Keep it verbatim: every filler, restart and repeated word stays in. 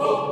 Oh!